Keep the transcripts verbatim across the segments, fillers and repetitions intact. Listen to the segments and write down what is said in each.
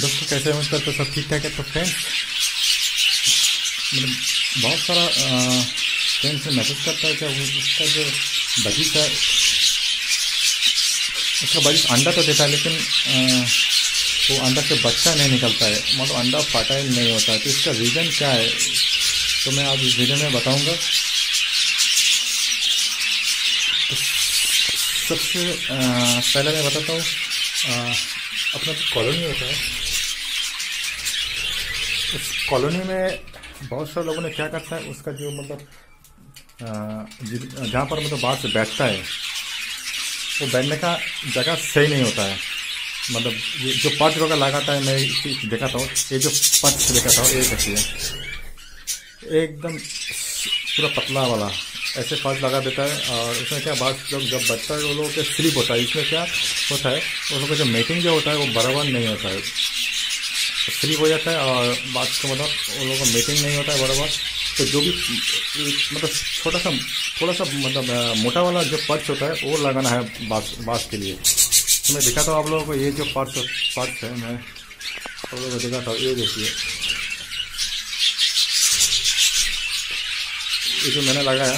दोस्तों कैसे मतलब तो सब ठीक ठाक है। तो फ्रेंड्स मतलब बहुत सारा फ्रेंड्स से मैसेज करता है कि उसका जो बगीचा उसका बगीच अंडा तो देता है लेकिन वो तो अंडा से बच्चा नहीं निकलता है, मतलब अंडा फर्टाइल नहीं होता है। तो इसका रीज़न क्या है तो मैं आज इस वीडियो में बताऊँगा। सबसे पहले मैं बताता हूँ अपना जो कॉलोनी होता है उस कॉलोनी में बहुत सारे लोगों ने क्या करता है उसका जो मतलब जहाँ पर मतलब बाहर से बैठता है वो बैठने का जगह सही नहीं होता है। मतलब ये जो पर्च वगैरह लगाता है मैं इसी दिखाता हूँ, ये जो पर्च दिखाता हूँ ये देखिए एकदम पूरा पतला वाला ऐसे फास्ट लगा देता है। और उसमें क्या बात जब जब बचता है वो लोगों के स्लिप होता है। इसमें क्या होता है उन लोगों का जो मेटिंग जो होता है वो बराबर नहीं होता है, स्लिप हो जाता है। और बात का मतलब उन लोगों का मेटिंग नहीं होता है बराबर। तो जो भी मतलब छोटा सा थोड़ा सा मतलब मोटा वाला जो पर्च होता है वो लगाना है बास बास के लिए। तो मैं दिखाता हूँ आप लोगों को ये जो पर्च पर्च है मैं आप लोगों को दिखाता हूँ। ये देखिए ये जो मैंने लगाया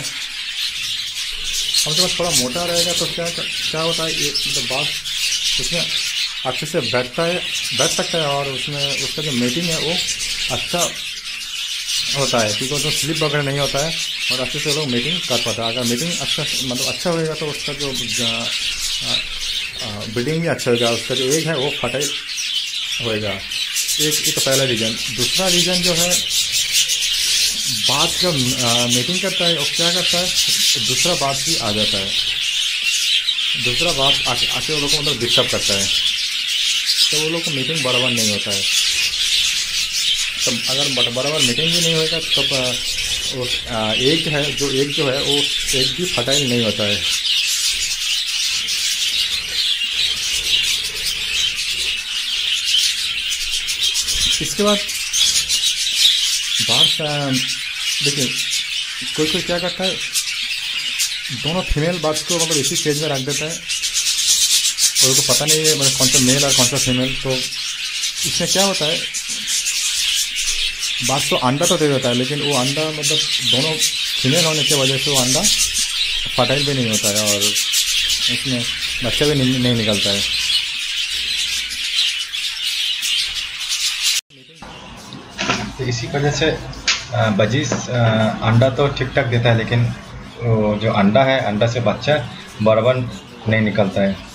हमसे बस थोड़ा मोटा रहेगा तो क्या क्या होता है ये मतलब बास उसमें अच्छे से बैठता है बैठ सकता है। और उसमें उसका जो मेटिंग है वो अच्छा होता है क्योंकि उसमें स्लिप वगैरह नहीं होता है और अच्छे से लोग मेटिंग कर पाता है। अगर मेटिंग अच्छा मतलब अच्छा होगा तो उसका जो ब्रीडिंग भी अच्छा होगा, उसका जो एग है वो फर्टाइल होएगा। एक एक पहला रीज़न। दूसरा रीज़न जो है बात का मीटिंग करता है और क्या करता है दूसरा बात भी आ जाता है, दूसरा बात आके आके वो लोग को मतलब डिस्टर्ब करता है तो वो लोग को मीटिंग बराबर नहीं होता है। तब अगर बराबर मीटिंग भी नहीं होगा तब तो एक है जो एक जो है वो एक भी फर्टाइल नहीं होता है। इसके बाद बाहर देखिए कोई कोई क्या करता है दोनों फीमेल बार्ड्स को मतलब इसी स्टेज में रख देता है और उनको पता नहीं है मतलब कौन सा मेल और कौन सा फीमेल। तो इसमें क्या होता है बार्ड्स को अंडा तो दे देता है लेकिन वो अंडा मतलब दोनों फीमेल होने की वजह से वो अंडा फर्टाइल भी नहीं होता है और इसमें बच्चा भी नहीं, नहीं निकलता है। तो इसी वजह से बजीज अंडा तो ठीक ठाक देता है लेकिन जो अंडा है अंडा से बच्चा बराबर नहीं निकलता है।